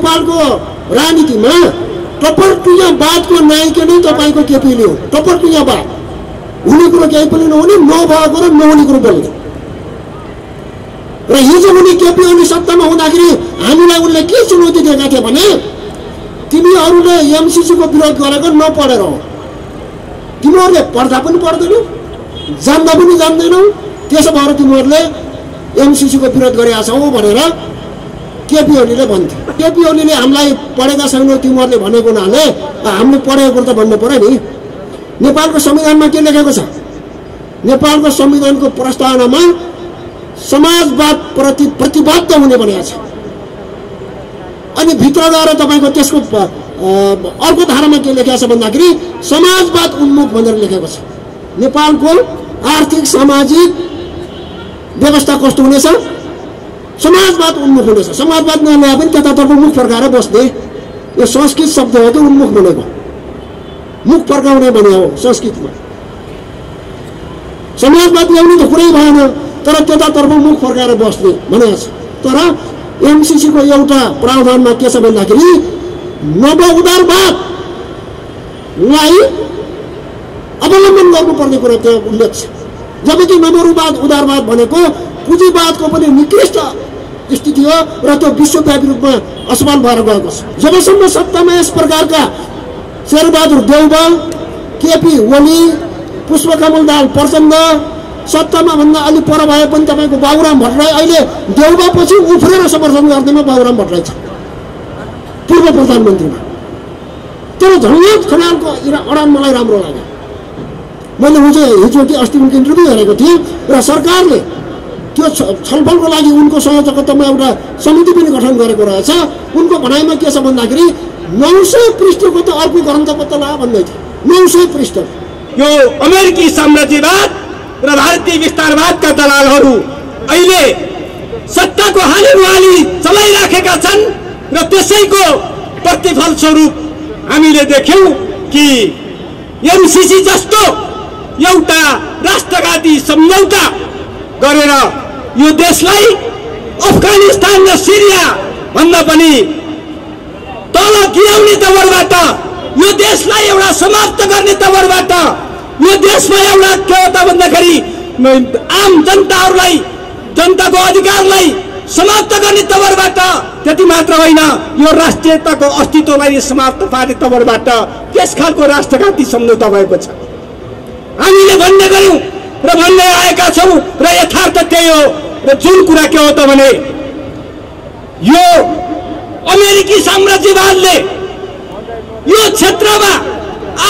नेपालको राजनीतिमा टपर टुया बातको नायक नै तपाईको केपी ओली हो। टपर टुया बात हुने कुरो केही पनि नहुने नभएको र नहुने कुरो पनि र हिजो उनी केपी ओली सत्तामा हुँदाखेरि हामीलाई उनले के चुनौती दिएका थिए भने तिमीहरुले एमसीसी को विरोध गरेको नपढेर हो, तिमीहरुले पढ्दा पनि पढ्दैनौ, जान्दा पनि जान्दैनौ, त्यसो भएर तिमीहरुले एमसीसी को विरोध गरेका छौ भनेर केपी ओलीले भन्थे। केपी ओलीले हामीलाई पढेका छैनौ तिमीहरुले भनेको नाले हामीले पढेको कुरा त भन्नु पर्यो नि। नेपालको संविधानमा के लेखेको छ? नेपालको संविधानको प्रस्तावनामा समाजवाद प्रति प्रतिबद्ध हुने भनेको छ। अनि भित्र गएर तपाईको त्यसको अर्को धारामा के लेखेको छ भन्दाखेरि समाजवाद उन्मुख भनेर लेखेको छ। नेपालको आर्थिक सामाजिक व्यवस्था कस्तो हुनेछ? समाजवाद उन्मुख हुनेछ। समाजवाद नल्याए पनि त्यतातर्फ मुख फर्काएर बस्ने, यो संस्कृत शब्द हो त्यो उन्मुख भनेको, मुख फर्काउने भने हो संस्कृतमा। समाजवाद ल्याउनु त कुरै भएन, तर त्यतातर्फ मुख फर्काएर बस्ने भनेको छ। तर एमसीसी को एउटा प्रावधानमा के छ भन्दाखेरि नव उदारवादलाई अवलम्बन गर्नुपर्ने कुरा त्यहाँ उल्लेख छ। जबकि नवरूपवाद उदारवाद भनेको पुँजीवादको पनि निकृष्ट स्थिति हो र त्यो विश्वव्यापी रूपमा असफल भएर गएको छ। जबसम्म सत्तामा यस प्रकारका शेरबहादुर देउवा, केपी ओली, पुष्पकमल दाहाल प्रचण्ड सत्तामा भन्दा अलि पर भए पनि तपाईको बाबुराम भट्टराई अहिले देउवा पछि उफ्रेर समर्थन गर्दैमा बाबुराम भट्टराई छ पूर्व प्रधानमन्त्रीमा। तर झन्झट खनालको अडान मलाई राम्रो लाग्यो। मैले हिजो कि अस्ति उनको इन्टरभ्यू हेरेको थिएँ र सरकारले त्यो छलफलको लागि उनको संयोजकत्वमा एउटा समिति पनि गठन गरेको रहेछ। उनको भनाइमा के छ भन्दाखेरि 900 पृष्ठको त अर्को ग्रन्थपत्र ला भन्दै थियो। 900 पृष्ठ यो अमेरिकी साम्राज्यवाद र भारतीय विस्तारवादका दलालहरू अहिले सत्ताको हालनुहाली चलाइराखेका छन् र त्यसैको प्रतिफल स्वरूप हामीले देख्यौं कि एमसीसी जस्तो एउटा राष्ट्रघाती सम्झौता गरेर यो देशलाई अफगानिस्तान र सिरिया भन्दा पनि तल गिराउने तवरबाट, यो देशलाई एउटा समाप्त गर्ने तवरबाट, यो देशमा एउटा के हो त भन्दाखेरि आम जनताहरूलाई जनताको अधिकारलाई समाप्त गर्ने तवरबाट, त्यति मात्र होइन यो राष्ट्रियताको अस्तित्वलाई समाप्त पार्ने तवरबाट त्यस खालको राष्ट्रघाती सम्झौता भएको छ। हामीले भन्ने गऱ्यौं र भन्दै आएका छौं र यथार्थ त्यही हो। र जुन कुरा के हो त भने यो अमेरिकी साम्राज्यवादले यो क्षेत्रमा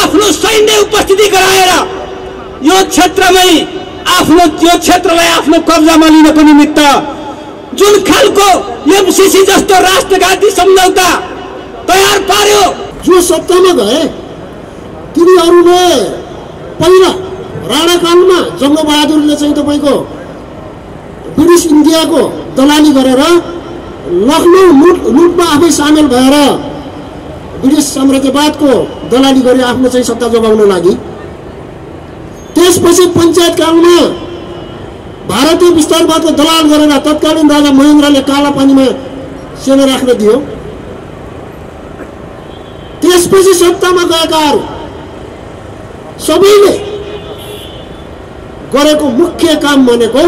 आफ्नो सैन्य उपस्थिति गराएर यो क्षेत्रमै आफ्नो त्यो क्षेत्रलाई आफ्नो कब्जामा लिनको निमित्त जुन खालको एमसीसी जस्तो राष्ट्रघाती सम्झौता तयार पार्यो। जो सत्तामा गए तिनीहरूले पहिला राणाकालमा जङ्गबहादुरले चाहिँ तपाईको ब्रिटिस इन्डियाको दलाली गरेर लखनऊ लुटमा आफै सामेल भएर ब्रिटिस साम्राज्यवादको दलाली गरी आफ्नो चाहिँ सत्ता जोगाउन लागि। त्यसपछि पञ्चायत कालमा भारतीय विस्तारवादको दलाल गरेर तत्कालीन राजा महेन्द्रले काला पानीमा सेना राख्न दियो। त्यसपछि सत्तामा गएकाहरू सबैले गरेको मुख्य काम भनेको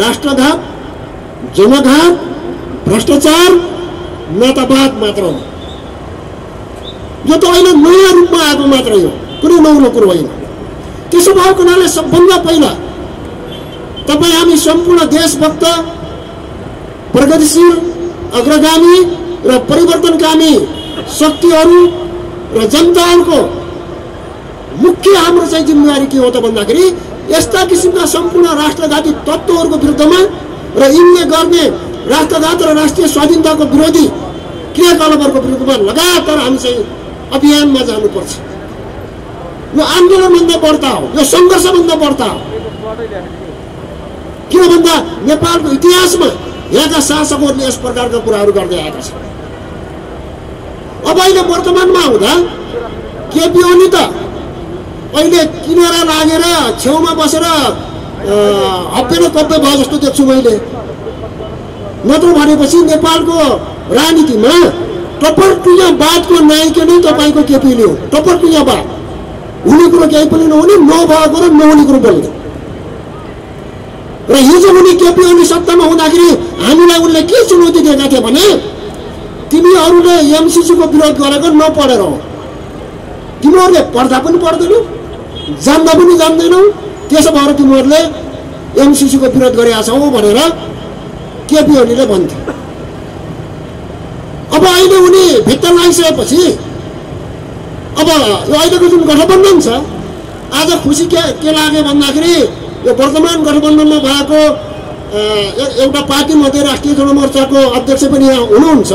राष्ट्रघात, जनघात, भ्रष्टाचार, नेतावाद मात्र हो। यो त अहिले नयाँ रूपमा आएको मात्र हो, कुनै नौलो कुरो होइन। त्यसो भएको हुनाले सबभन्दा पहिला तपाईँ हामी सम्पूर्ण देशभक्त, प्रगतिशील, अग्रगामी र परिवर्तनकामी शक्तिहरू र जनताहरूको मुख्य हाम्रो चाहिँ जिम्मेवारी के हो त भन्दाखेरि यस्ता किसिमका सम्पूर्ण राष्ट्रघाती तत्त्वहरूको विरुद्धमा र यिनले गर्ने राष्ट्रघात र राष्ट्रिय स्वाधीनताको विरोधी क्रियाकलापहरूको विरुद्धमा लगातार हामी चाहिँ अभियानमा जानुपर्छ। यो आन्दोलनभन्दा बढ्ता हो, यो सङ्घर्षभन्दा बढ्ता हो। किन भन्दा नेपालको इतिहासमा यहाँका शासकहरूले यस प्रकारका कुराहरू गर्दै आएका छन्। अब अहिले वर्तमानमा हुँदा केपी ओली त अहिले किनेरा लागेर छेउमा बसेर हप्पे न कप्पे भयो जस्तो देख्छु मैले। नत्र भनेपछि नेपालको राजनीतिमा टपर टुया बात को नाइक नै तपाईको केपी ओली हो टपर टुया बात हुने कुरो केही पनि नहुने नभएको र नहुने कुरो बोल्छ र हिजो उनी केपी ओली सत्तामा हुँदाखेरि हामीलाई उनले के चुनौती दिएका थिए भने तिमीहरुले एमसीसी को विरोध गरेको नपढेर हो तिमीहरुले पढ्दा पनि पढ्दैनौ जान्दा पनि जान्दैनौ त्यसो भएर तिमीहरुले एमसीसी को विरोध गरिआछौ भनेर केपी ओलीले भन्थे अब अहिले उनी भित्र लागिसकेपछि अब यो अहिलेको जुन गठबन्धन छ आज खुसी के लाग्यो भन्दाखेरि यो वर्तमान गठबन्धनमा भएको एउटा पार्टी मध्ये राष्ट्रिय जनमोर्चाको अध्यक्ष पनि यहाँ हुनुहुन्छ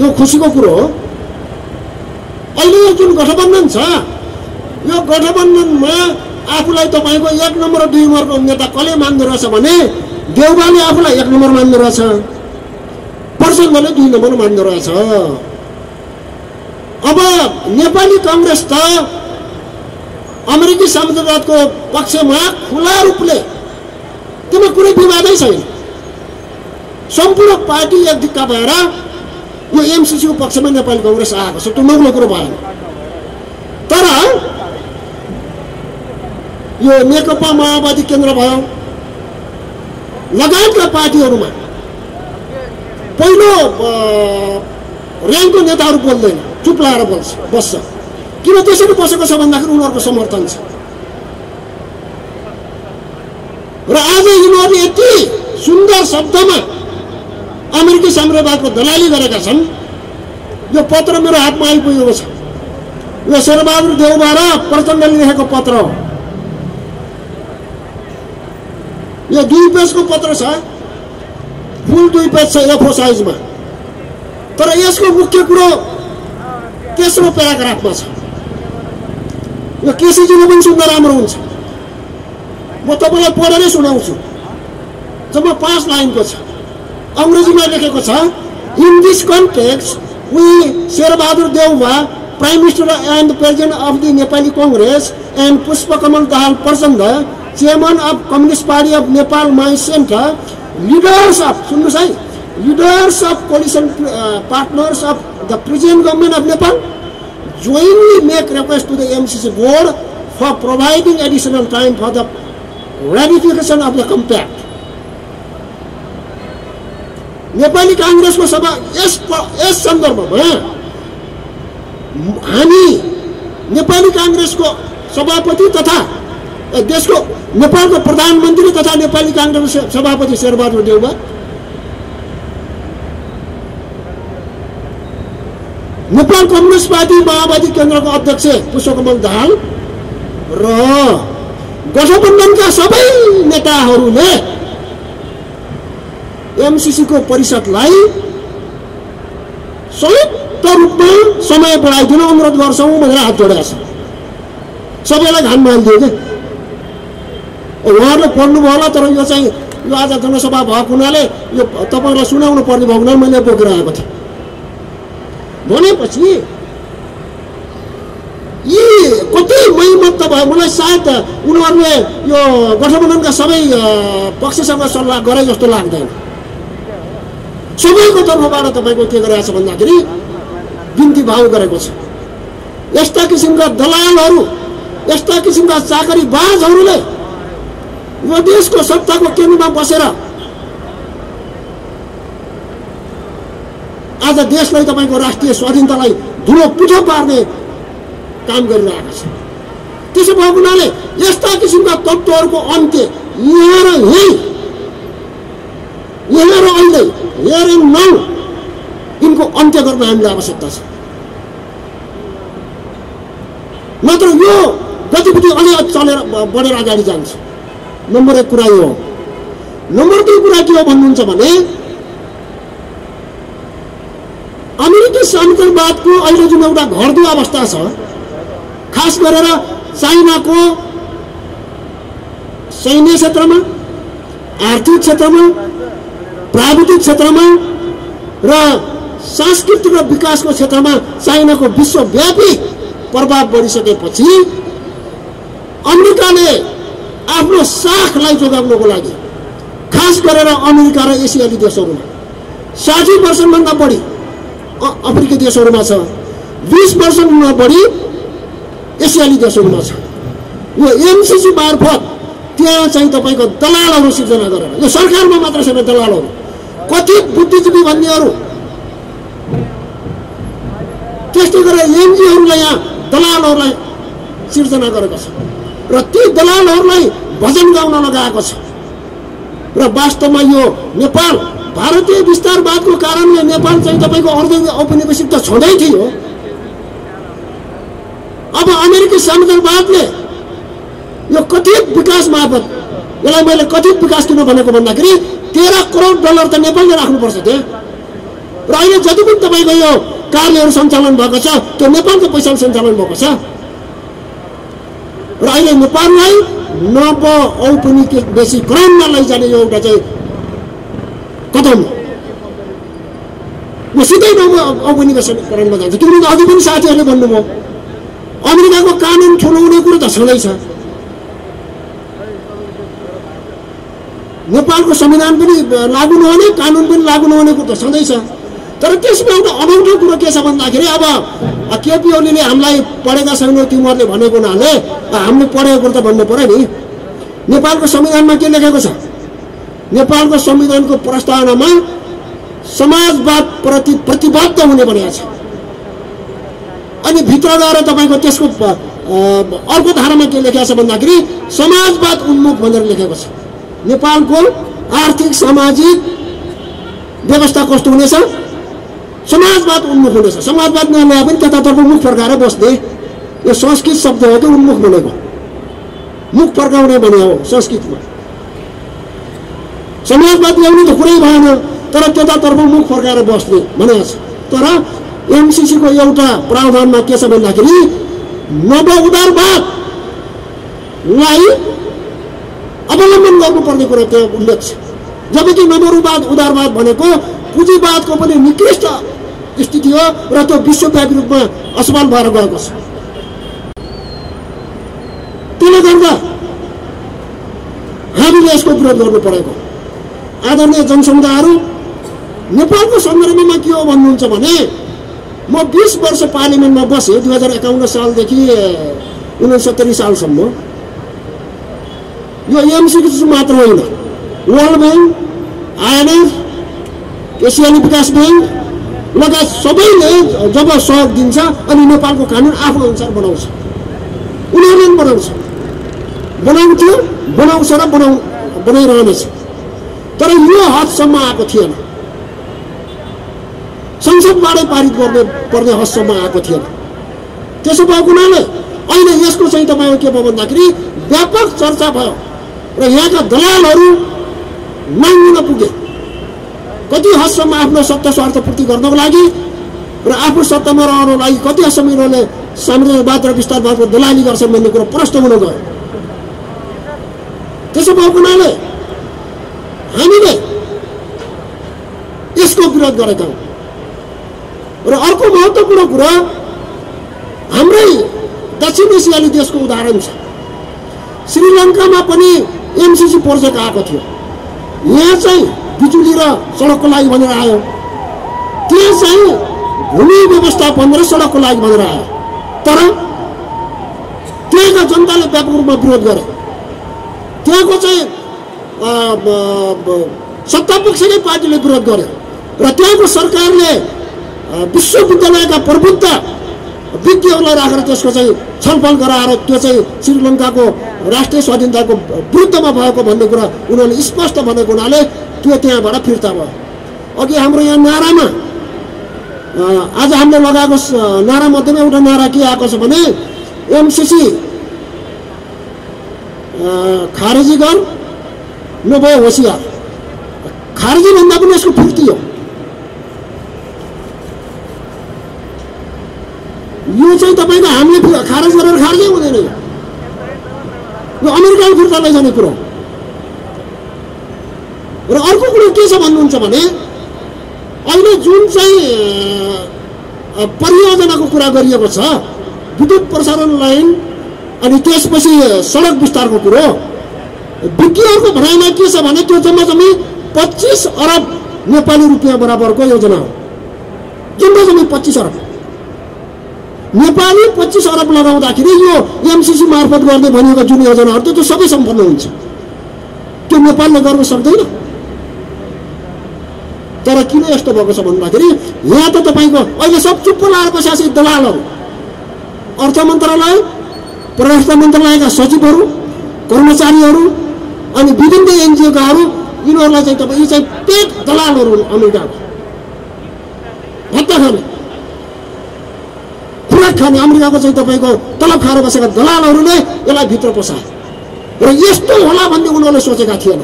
त्यो खुसीको कुरा हो अहिले यो जुन गठबन्धन छ यो गठबन्धनमा आफूलाई तपाईको 1 नम्बर 2 नम्बरको नेता कसले मान्दै रहेछ भने देउवाले आफूलाई 1 नम्बर मान्दै रहेछ पर्सनले 2 नम्बर मान्दै रहेछ अब नेपाली कांग्रेस त अमेरिकी साम्राज्यवादको पक्षमा खुला रूपले त्यसमा कुनै विवादै छैन सम्पूर्ण पार्टी एकदिक्का भएर यो एमसीसी को पक्षमा नेपाली कांग्रेस आएको छ त्यो नौलो कुरा भएन तर यो नेकपा माओवादी केन्द्र भयो लगायतका पार्टीहरुमा पहिलो र्याङ्कको नेताहरु बोल्दैन चुप लागेर बस्छ किन त्यसरी बसेको छ भन्दाखेरि उनीहरुको समर्थन छ र आज यिनीहरुले यति सुन्दर शब्दमा अमेरिकी साम्राज्यवादको दलाली गरेका छन् यो पत्र मेरो हातमा आइपुगेको छ यो शेरबहादुर देउवा र प्रचण्डले लेखेको पत्र हो यो 2 पेजको पत्र छ फुल 2 पेज छ A4 साइजमा तर यसको मुख्य कुरा तेस्रो प्याराग्राफमा छ यो केसीजीले पनि सुन्न राम्रो हुन्छ म तपाईलाई पढेर सुनाउँछु जम्मा 5 लाइनको छ अंग्रेजीमा लेखेको छ in this context we Sher Bahadur Deuba prime minister and president of the Nepali Congress and Pushpa Kamal Dahal Prachanda chairman of communist party of Nepal my centre leaders of coalition partners of the present government of Nepal jointly make request to the MCC board for providing additional time for the ratification of the compact. Nepali Congress को सभा यस सन्दर्भमा हामी नेपाली कांग्रेस को सभापति तथा देशको नेपालको प्रधानमन्त्री तथा नेपाली कांग्रेस सभापति शेरबहादुर देउवा नेपाल कम्युनिस्ट पार्टी माओवादी केन्द्रको अध्यक्ष पुष्पकमल दाहाल र गठबन्धनका सबै नेताहरूले एमसीसी को परिषदलाई संयुक्त रूपमा समय बढाइदिन अनुरोध गर्छौं भनेर हात जोडेका छन् सबैलाई घाममा हाल्दियो के उहाँहरुले पढ्नु भयो होला तर यो चाहिँ यो आज जनसभा भएको हुनाले यो तपाईहरुलाई सुनाउनु पर्ने भएको हुनाले मैले बोकिरहेको थिएँ भनेपछि यी कति महिमत भयो मलाई सायद उनीहरुले यो गठबन्धनका सबै पक्षसँग सल्लाह गरे जस्तो लाग्दैन सबैको तर्फबाट तपाईको के गरेको छ भन्दाखेरि बिन्ती भाउ गरेको छ यस्ता किसिमका दलालहरु यस्ता किसिमका चाकरीबाजहरुले यो देशको सत्ताको केन्द्रमा बसेर आज देशलाई तपाईको राष्ट्रिय स्वाधीनतालाई धुलो पिठो पार्ने काम गरिरहेको छ त्यसो भएको हुनाले यस्ता किसिमका तत्त्वहरुको अन्त्य यहाँ र अहिले यहाँ र नाउ इनको अन्त्य गर्न हामीलाई आवश्यकता छ मात्र यो गतिविधि अलि चलेर बढेर अगाडि जान्छ नम्बर 1 कुरा यो नम्बर 2 कुरा के हो भन्नुहुन्छ भने अमेरिकी साम्राज्यवादको अहिले जुन एउटा घट्दो अवस्था छ खास गरेर चाइनाको सैन्य क्षेत्रमा आर्थिक क्षेत्रमा प्राविधिक क्षेत्रमा र सांस्कृतिक र विकासको क्षेत्रमा चाइनाको विश्वव्यापी प्रभाव बढिसकेपछि अमेरिकाले आफ्नो साखलाई जोगाउनको लागि खास गरेर अमेरिका र एसियाली देशहरुमा 60% भन्दा बढी अफ्रिकी देशहरुमा छ 20% भन्दा बढी एसियाली देशहरुमा छ। यो एमसीसी मार्फत त्यहाँ चाहिँ तपाईको दलालहरु सिर्जना गरेर यो सरकारमा मात्र छैन दलालहरु कथित बुद्धिजीवी भन्नेहरु त्यस्तै गरेर एनजीओहरुलाई यहाँ दलालहरुलाई सिर्जना गरेको छ र ती दलालहरुलाई भजन गाउन लगाएको छ। र वास्तवमा यो नेपाल भारतीय विस्तारवादको कारणले नेपाल चाहिँ तपाईको औपनिवेशिक त छँदै थियो, अब अमेरिकी साम्राज्यवादले यो कथित विकास मार्फत यसलाई मैले कथित विकास किन भनेको भन्दाखेरि $13 करोड त नेपालले राख्नुपर्छ थियो र अहिले जति पनि तपाईको यो कार्यहरू सञ्चालन भएको छ त्यो नेपालको पैसाले सञ्चालन भएको छ र अहिले नेपाललाई नव औपनिवेशीकरणमा लैजाने यो एउटा चाहिँ कदम हो। सिधै नव औपनिवेशीकरणमा जान्छ। तिमीले अघि पनि साथीहरूले भन्नुभयो अमेरिकाको कानुन ठुलो हुने कुरो त छँदैछ, नेपालको संविधान पनि लागू नहुने कानुन पनि लागू नहुने कुरो त छँदैछ। तर त्यसमा एउटा अनौठो कुरो के छ भन्दाखेरि अब केपी ओलीले हामीलाई पढेका छैनौ तिमीहरूले भनेको हुनाले हामीले पढेको कुरो त भन्नु पर्यो नि। नेपालको संविधानमा के लेखेको छ? नेपालको संविधानको प्रस्तावनामा समाजवाद प्रति प्रतिबद्ध हुने भनेको छ। अनि भित्र गएर तपाईको त्यसको अर्को धारामा के लेखेको छ भन्दाखेरि समाजवाद उन्मुख भनेर लेखेको छ। नेपालको आर्थिक सामाजिक व्यवस्था कस्तो हुनेछ? समाजवाद उन्मुख हुनेछ। समाजवाद नभए पनि त्यतातर्फ मुख फर्काएर बस्ने यो संस्कृत शब्द हो कि उन्मुख भनेको मुख फर्काउने भने हो संस्कृतमा। समाजवाद ल्याउनु त कुरै भएन तर त्यतातर्फ मुख फर्काएर बस्ने भनेको छ। तर एमसीसी को एउटा प्रावधानमा के छ भन्दाखेरि नव उदारवादलाई अवलम्बन गर्नुपर्ने कुरा त्यहाँ उल्लेख छ। जबकि नवरूपवाद उदारवाद भनेको पुँजीवादको पनि निकृष्ट स्थिति हो र त्यो विश्वव्यापी रूपमा असमान भएर गएको छ। त्यसले गर्दा हामीले यसको विरोध गर्नु परेको। आदरणीय जनसमुदायहरू नेपालको सन्दर्भमा के हो भन्नुहुन्छ भने म 20 वर्ष पार्लियामेन्टमा बसेँ 2051 सालदेखि 69 सालसम्म। यो एमसीसी मात्र होइन वर्ल्ड बैंक आइएमएफ एसियाली विकास बैंक लगायत सबैले जब सहयोग दिन्छ अनि नेपालको कानुन आफ्नो अनुसार बनाउँछ, उनीहरूले पनि बनाउँछ र बनाइरहनेछ। तर यो हदसम्म आएको थिएन, संसदबाटै पारित गर्ने पर्ने हदसम्म आएको थिएन। त्यसो भएको हुनाले अहिले यसको चाहिँ तपाईँ के भयो भन्दाखेरि व्यापक चर्चा भयो र यहाँका दलालहरू माग्न पुगे कति हदसम्म आफ्नो सत्ता स्वार्थ पूर्ति गर्नको लागि र आफ्नो सत्तामा रहनको लागि कति हदसम्म यिनीहरूले साम्राज्यवाद र विस्तारवादको दलाली गर्छन् भन्ने कुरो प्रष्ट हुन गयो। त्यसो भएको हुनाले हामीले यसको विरोध गरेका हौँ। र अर्को महत्त्वपूर्ण कुरा हाम्रै दक्षिण एसियाली देशको उदाहरण छ। श्रीलङ्कामा पनि एमसीसी प्रोजेक्ट आएको थियो, यहाँ चाहिँ बिजुली र सडकको लागि भनेर आयो, त्यहाँ चाहिँ भूमि व्यवस्थापन र सडकको लागि भनेर आयो, तर त्यहाँका जनताले व्यापक रूपमा विरोध गरे। त्यहाँको चाहिँ सत्तापक्षकै पार्टीले विरोध गर्यो र त्यहाँको सरकारले विश्वविद्यालयका प्रबुद्ध विज्ञहरूलाई राखेर त्यसको चाहिँ छलफल गराएर त्यो चाहिँ श्रीलङ्काको राष्ट्रिय स्वाधीनताको विरुद्धमा भएको भन्ने कुरा उनीहरूले स्पष्ट भनेको हुनाले त्यो त्यहाँबाट फिर्ता भयो। अघि हाम्रो यहाँ नारामा आज हामीले लगाएको नारा मध्येमा एउटा नारा के आएको छ भने एमसीसी खारेजी गर नभए होसियार। खारेजी भन्दा पनि यसको फिर्ती हो। यो चाहिँ तपाईको हामीले खारेज गरेर खारेजै हुँदैन, यो अमेरिकाले फिर्ता लैजाने कुरो। र अर्को कुरो के छ भन्नुहुन्छ भने अहिले जुन चाहिँ परियोजनाको कुरा गरिएको छ विद्युत प्रसारण लाइन अनि त्यसपछि सडक विस्तारको कुरो, विज्ञहरूको भनाइमा के छ भने त्यो जम्मा जम्मी 25 अरब नेपाली रुपियाँ बराबरको योजना हो। जुन किन 25 अरब नेपाली 25 अरब लगाउँदाखेरि यो एमसीसी मार्फत गर्ने भनिएको जुन योजनाहरु त्यो सबै सम्पन्न हुन्छ त्यो नेपालले गर्न सक्दैन तर किन यस्तो भएको छ भन्दाखेरि यहाँ त तपाईको अहिले सब चुप्पो लाएर बसेका दलालहरु अर्थ मन्त्रालय परराष्ट्र मन्त्रालयका सचिवहरु कर्मचारीहरु अनि विभिन्न एनजीओकाहरु यिनीहरुलाई चाहिँ तपाईं चाहिँ पेट दलालहरु अमेरिकाको भत्ता खाने खुराक खाने अमेरिकाको चाहिँ तपाईको तलब खाएर बसेका दलालहरुले यसलाई भित्र पसाए र यस्तो होला भन्ने उनीहरुले सोचेका थिएन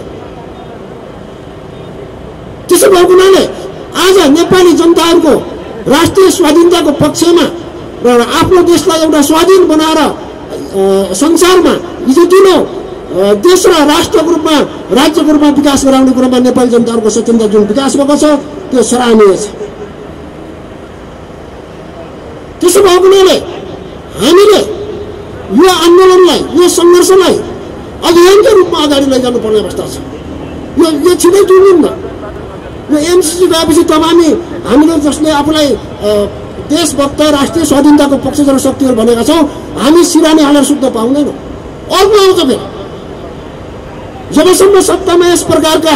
त्यसो भएकोले आज नेपाली जनताहरुको राष्ट्रिय स्वाधीनताको पक्षमा र आफ्नो देशलाई एउटा स्वाधीन बनाएर संसारमा हिजो दिनो देश र राष्ट्रको रूपमा राज्यको रूपमा विकास गराउने क्रममा नेपाल जनताहरुको सचेतना जुन विकास भएको छ त्यो सराहनीय छ त्यसो भएकोले हामीले यो आन्दोलनलाई यो संघर्षलाई अभियानको रूपमा अगाडि लैजानु पर्ने अवस्था छ यो छिटै टुनिन्न यो एमसीसी गएपछि तमामी हामीले जसले आफूलाई देशभक्त राष्ट्रिय स्वाधीनताको पक्षधर शक्तिहरु भनेका छौं हामी सिरानी हालेर सुत्न पाउँदैनौं अर्को आउँछ फेरि जबसम्म सत्तामा यस प्रकारका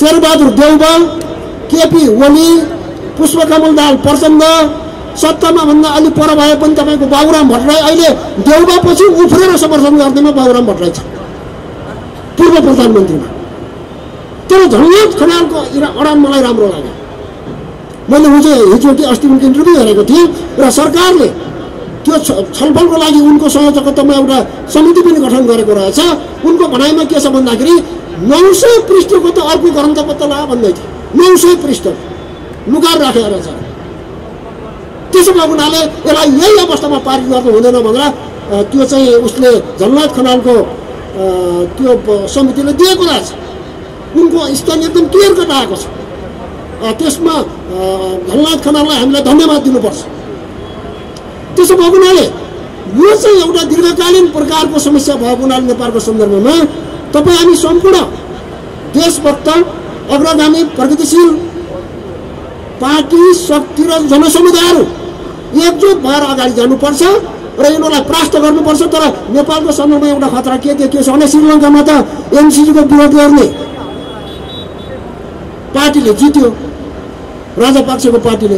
शेरबहादुर देउवा केपी ओली पुष्पकमल दाहाल प्रचण्ड सत्तामा भन्दा अलि पर भए पनि तपाईको बाबुराम भट्टराई अहिले देउवा पछि उफ्रेर समर्थन गर्दैमा बाबुराम भट्टराई छ पूर्व प्रधानमन्त्रीमा तर धन्यवाद खनालको अडान मलाई राम्रो लाग्यो मैले उजे हिजोटी अस्ति उनको इन्टरभ्यु गरेको थिएँ र सरकारले त्यो छलफलको लागि उनको संयोजकत्वमा एउटा समिति पनि गठन गरेको रहेछ उनको भनाइमा के छ भन्दाखेरि 900 पृष्ठको त अर्को ग्रन्थ पत्र ला भन्दै थियो 900 पृष्ठ लुगाएर राखेको रहेछ त्यसो भएकोले यसलाई यही अवस्थामा पारित गर्नु हुँदैन भनेर त्यो चाहिँ उसले जन्नत खनालको त्यो समितिले दिएको रहेछ उनको स्थान एकदम क्लियर कट आएको छ त्यसमा जन्नत खनाललाई हामीले धन्यवाद दिनुपर्छ त्यसो भएकोले यो चाहिँ एउटा दीर्घकालीन प्रकारको समस्या भएको हुनाले नेपालको सन्दर्भमा तपाई हामी सम्पूर्ण देशभक्त अग्रगामी प्रगतिशील पार्टी शक्ति र जनसमुदायहरु एकजुट भएर अगाडि जानुपर्छ र यिनलाई परास्त गर्नुपर्छ तर नेपालको सन्दर्भमा एउटा खतरा के देखियो भने श्रीलंकामा त एमसीसी को विरोध गर्ने पार्टीले जित्यो राजापक्षको पार्टीले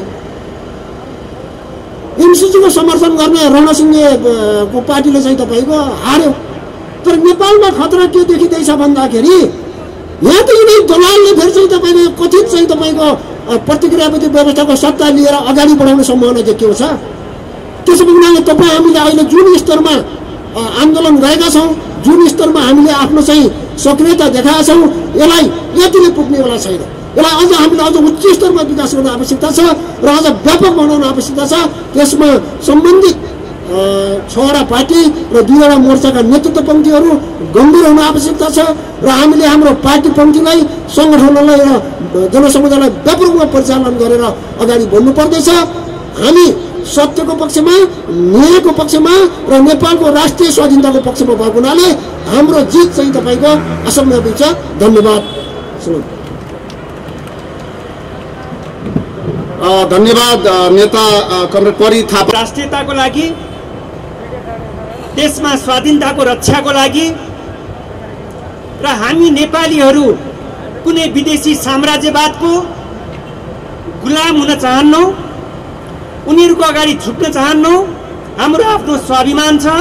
एमसीसी को समर्थन गर्ने रणसिंहको पार्टीले चाहिँ तपाईको हार्यो तर नेपालमा खतरा के देखिदैछ भन्दाखेरि यहाँ त यिनै दलालले फेरि चाहिँ तपाईले कथित चाहिँ तपाईको प्रतिक्रियावादी व्यवस्थाको सत्ता लिएर अगाडि बढाउने सम्भावना देखिएको छ त्यसो भएकोले तपाई हामीले अहिले जुन स्तरमा आन्दोलन गरेका छौं जुन स्तरमा हामीले आफ्नो चाहिँ सक्रियता देखाएका छौं यसलाई यतिले पुग्ने वाला छैन यसलाई अझ हामीले अझ उच्च स्तरमा विकास गर्न आवश्यकता छ र अझ व्यापक बनाउन आवश्यकता छ त्यसमा सम्बन्धित 6वटा पार्टी र 2वटा मोर्चाका नेतृत्व पङ्क्तिहरु गम्भीर हुन आवश्यकता छ र हामीले हाम्रो पार्टी पङ्क्तिलाई संगठनलाई र जनसमुदायलाई व्यापक रूपमा परिचालन गरेर अगाडि बढ्नु पर्दछ हामी सत्यको पक्षमा न्यायको पक्षमा र नेपालको राष्ट्रिय स्वाधीनताको पक्षमा भएको हुनाले हाम्रो जित चाहिँ तपाईको असम्भव छ धन्यवाद धन्यवाद नेता कमरेड परी थापा राष्ट्रियताको लागि देशमा स्वाधीनताको रक्षाको लागि र हामी नेपालीहरु कुनै विदेशी साम्राज्यवादको गुलाम हुन चाहन्नौ उनीहरुको अगाडि झुक्न चाहन्नौ हाम्रो आफ्नो स्वाभिमान छ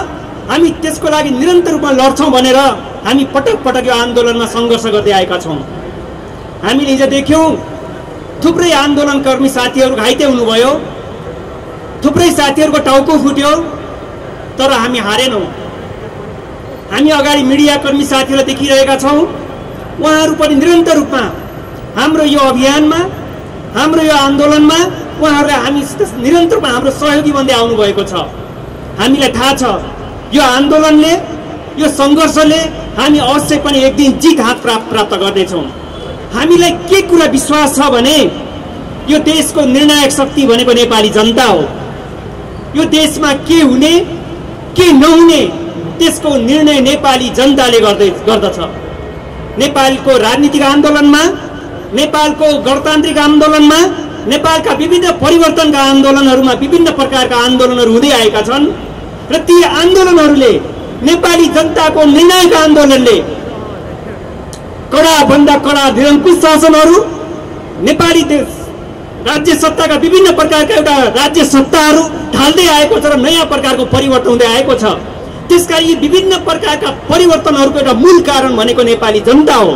हामी त्यसको लागि निरन्तर रूपमा लड्छौं भनेर हामी पटक पटक यो आन्दोलनमा संघर्ष गर्दै आएका छौं हामीले हिजो देख्यौं थुप्रै आन्दोलनकर्मी साथीहरु घाइते हुनुभयो थुप्रै साथीहरुको टाउको फुट्यो तर हामी हारेनौं हामी अगाडि मिडियाकर्मी साथीहरुलाई देखिरहेका छौं उहाँहरु पनि निरन्तर रूपमा हाम्रो यो अभियानमा हाम्रो यो आन्दोलनमा उहाँहरुले हामी निरन्तर रूपमा हाम्रो सहयोगी बन्दै आउनु भएको छ हामीलाई थाहा छ यो आन्दोलनले यो संघर्षले हामी अवश्य पनि एक दिन जित हात प्राप्त गर्नेछौं हामीलाई के कुरा विश्वास छ भने यो देशको निर्णायक शक्ति भनेको नेपाली जनता हो यो देशमा के हुने के नहुने त्यसको निर्णय नेपाली जनताले गर्दछ नेपालको राजनीतिक आन्दोलनमा नेपालको गणतान्त्रिक आन्दोलनमा नेपालका विभिन्न परिवर्तनका आन्दोलनहरुमा विभिन्न प्रकारका आन्दोलनहरु हुँदै आएका छन् र ती आन्दोलनहरुले नेपाली जनताको निर्णायक आन्दोलनले कडा भन्दा कडा निरङ्कुश शासनहरु नेपाली राज्य सत्ताका विभिन्न प्रकारका एउटा राज्य सत्ताहरु ढाल्दै आएको छ र नयाँ प्रकारको परिवर्तन हुँदै आएको छ। त्यसका यी विभिन्न प्रकारका परिवर्तनहरुको एउटा मूल कारण भनेको नेपाली जनता हो।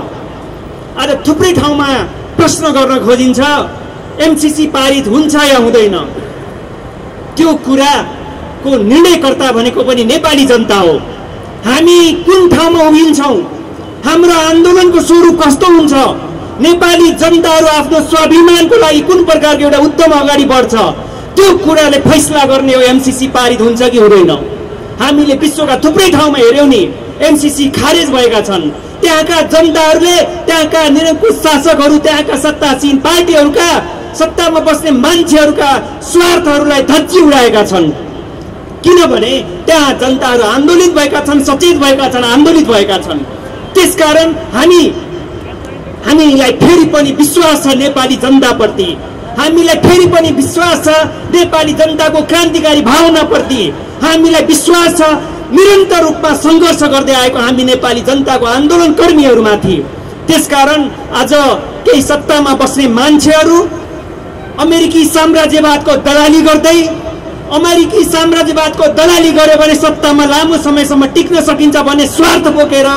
आज थुप्रै ठाउँमा प्रश्न गर्न खोजिन्छ एमसीसी पारित हुन्छ या हुँदैन, त्यो कुराको निर्णयकर्ता भनेको पनि नेपाली जनता हो। हामी कुन ठाउँमा उभिन्छौँ, हाम्रो आन्दोलनको स्वरूप कस्तो हुन्छ, नेपाली जनताहरु आफ्नो स्वाभिमानको लागि कुन प्रकारको एउटा उद्यम अगाडि बढ्छ, त्यो कुराले फैसला गर्ने हो एमसीसी पारित हुन्छ कि हुँदैन। हामीले विश्वका थुप्रै ठाउँमा हेर्यौं नि एमसीसी खारेज भएका छन्, त्यहाँका जनताहरुले त्यहाँका निरङ्कुश शासकहरु त्यहाँका सत्तासीन पार्टीहरुका सत्तामा बस्ने मान्छेहरुका स्वार्थहरुलाई धच्ची उडाएका छन्, किनभने त्यहाँ जनताहरु आन्दोलित भएका छन्, सचेत भएका छन्, आन्दोलित भएका छन्। त्यसकारण हामीलाई फेरि पनि विश्वास छ नेपाली जनताप्रति, हामीलाई फेरि पनि विश्वास छ नेपाली जनताको क्रान्तिकारी भावनाप्रति, हामीलाई विश्वास छ निरन्तर रूपमा संघर्ष गर्दै आएको हामी नेपाली जनताको आन्दोलन कर्मीहरूमाथि। त्यसकारण आज केही सत्तामा बस्ने मान्छेहरू अमेरिकी साम्राज्यवादको दलाली गर्दै, अमेरिकी साम्राज्यवादको दलाली गर्यो भने सत्तामा लामो समयसम्म टिक्न सकिन्छ भन्ने स्वार्थ बोकेर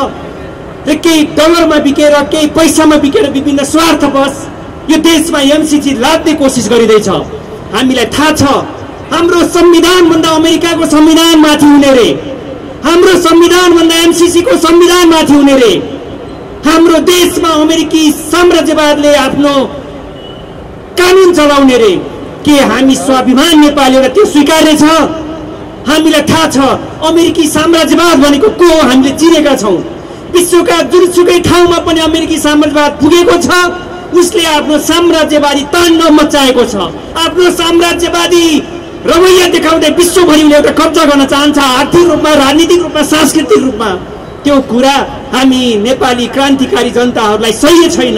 र केही डलरमा बिकेर केही पैसामा बिकेर विभिन्न स्वार्थवश यो देशमा एमसीसी लाद्ने कोसिस गरिँदैछ। हामीलाई थाहा छ हाम्रो संविधानभन्दा अमेरिकाको संविधानमाथि हुने रे, हाम्रो संविधानभन्दा एमसीसी को संविधानमाथि हुने रे। हाम्रो देशमा अमेरिकी साम्राज्यवादले आफ्नो कानून चलाउने रे, के हामी स्वाभिमान नेपालीहरुले त्यो स्वीकार्य छ? हामीलाई थाहा छ अमेरिकी साम्राज्यवाद भनेको को हो, हामीले चिनेका छौं। विश्वका जुनसुकै ठाउँमा पनि अमेरिकी साम्राज्यवाद पुगेको छ, उसले आफ्नो साम्राज्यवादी ताण्डव मचाएको छ, आफ्नो साम्राज्यवादी रवैया देखाउँदै विश्वभरि उसले एउटा कब्जा गर्न चाहन्छ, आर्थिक रूपमा, राजनीतिक रूपमा, सांस्कृतिक रूपमा। त्यो कुरा हामी नेपाली क्रान्तिकारी जनताहरूलाई सही छैन।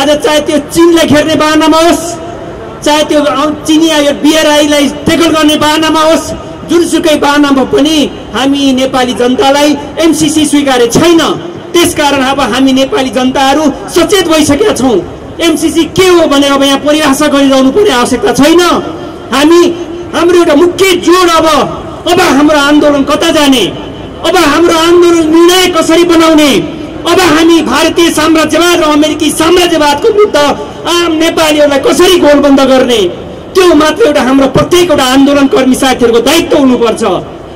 आज चाहे त्यो चीनलाई घेर्ने बहानामा होस्, चाहे त्यो चिनिया यो BRI लाई टेकल गर्ने बहानामा होस्, जुनसुकै बहानामा पनि हामी नेपाली जनतालाई एमसीसी स्वीकार्य छैन। त्यसकारण अब हामी नेपाली जनताहरू सचेत भइसकेका छौँ। एमसीसी के हो भने अब यहाँ परिभाषा गरिरहनु पर्ने आवश्यकता छैन। हामी हाम्रो एउटा मुख्य जोड अब हाम्रो आन्दोलन कता जाने, अब हाम्रो आन्दोलन निर्णय कसरी बनाउने, अब हामी भारतीय साम्राज्यवाद र अमेरिकी साम्राज्यवादको विरुद्ध आम नेपालीहरूलाई कसरी गोलबन्द गर्ने, त्यो मात्र एउटा हाम्रो प्रत्येक एउटा आन्दोलन कर्मी साथीहरूको दायित्व हुनुपर्छ।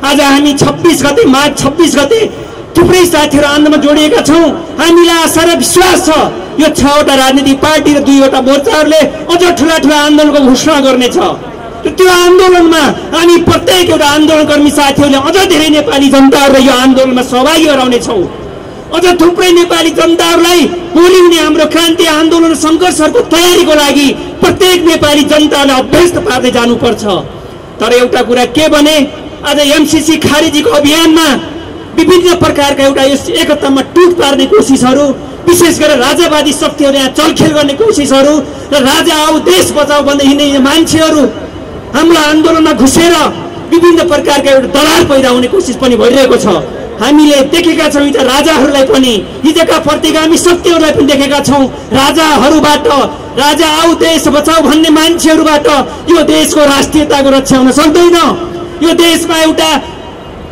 आज हामी 26 गते मार्च 26 गते थुप्रै साथीहरू आन्दोलनमा जोडिएका छौँ। हामीलाई आशा र विश्वास छ यो 6वटा राजनीतिक पार्टी र 2वटा मोर्चाहरूले अझ ठुला ठुला आन्दोलनको घोषणा गर्नेछ। त्यो आन्दोलनमा हामी प्रत्येक एउटा आन्दोलनकर्मी साथीहरूले अझ धेरै नेपाली जनताहरूलाई यो आन्दोलनमा सहभागी गराउनेछौँ। अझ थुप्रै नेपाली जनताहरूलाई भोलि हुने हाम्रो क्रान्ति आन्दोलन र संघर्षहरूको तयारीको लागि प्रत्येक नेपाली जनतालाई अभ्यस्त पार्दै जानुपर्छ। तर एउटा कुरा के भने आज एमसीसी खारेजीको अभियानमा विभिन्न प्रकारका एउटा यस एकतामा टुट पार्ने कोसिसहरू, विशेष गरेर राजावादी शक्तिहरूले यहाँ चलखेल गर्ने कोसिसहरू र राजा आऊ देश बचाऊ भन्दै हिँड्ने मान्छेहरू हाम्रो आन्दोलनमा घुसेर विभिन्न प्रकारका एउटा दलाल पैदा हुने कोसिस पनि भइरहेको छ। हामीले देखेका छौँ हिजो राजाहरूलाई पनि, हिजोका प्रतिगामी शक्तिहरूलाई पनि देखेका छौँ। राजाहरूबाट, राजा आऊ देश बचाऊ भन्ने मान्छेहरूबाट यो देशको राष्ट्रियताको रक्षा हुन सक्दैन। यो देशमा एउटा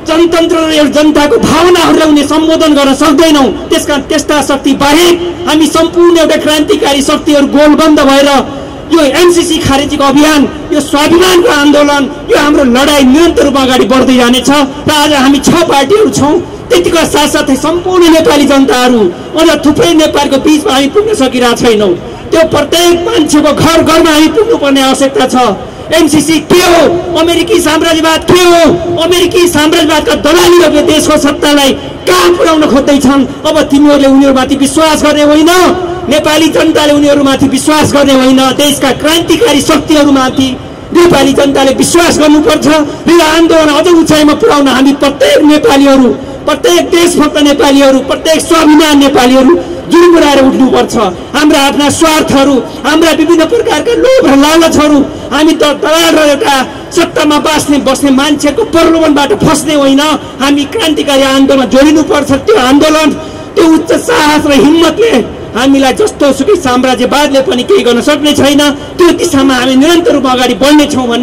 जनतन्त्र र एउटा जनताको भावनाहरूलाई उनी सम्बोधन गर्न सक्दैनौँ। त्यसकारण त्यस्ता शक्ति बाहेक हामी सम्पूर्ण एउटा क्रान्तिकारी शक्तिहरू गोलबन्द भएर यो एमसीसी खारेजीको अभियान, यो स्वाभिमानको आन्दोलन, यो हाम्रो लडाईँ निरन्तर रूपमा अगाडि बढ्दै जानेछ। र आज हामी 6 पार्टीहरू छौँ, त्यतिको साथसाथै सम्पूर्ण नेपाली जनताहरू अझ थुप्रै नेपालको बीचमा हामी पुग्न सकिरहेका छैनौँ। त्यो प्रत्येक मान्छेको घर घरमा हामी पुग्नुपर्ने आवश्यकता छ। एमसीसी के हो, अमेरिकी साम्राज्यवाद के हो, अमेरिकी साम्राज्यवादका दलालीहरूले देशको सत्तालाई कहाँ पुर्याउन खोज्दैछन्, अब तिनीहरूले उनीहरूमाथि विश्वास गर्ने होइन, नेपाली जनताले उनीहरूमाथि विश्वास गर्ने होइन, देशका क्रान्तिकारी शक्तिहरूमाथि नेपाली जनताले विश्वास गर्नुपर्छ। यो आन्दोलन अझ उचाइमा पुर्याउन हामी प्रत्येक नेपालीहरू, प्रत्येक देशभक्त नेपालीहरू, प्रत्येक स्वाभिमान नेपालीहरू जुन बनाएर उठ्नुपर्छ हाम्रा आफ्ना स्वार्थहरु हाम्रा विभिन्न प्रकारका लोभ लालचहरु हामी त तयार र एउटा सत्तामा बस्ने मान्छेको प्रलोभनबाट फस्ने होइन हामी क्रान्तिकारी आन्दोलनमा जोडिनुपर्छ त्यो आन्दोलन त्यो उच्च साहस र हिम्मतले हामीलाई जस्तो सुकै साम्राज्यवादले पनि केही गर्न सक्ने छैन त्यो दिशामा हामी निरन्तर रूपमा अगाडि बढ्ने छौं।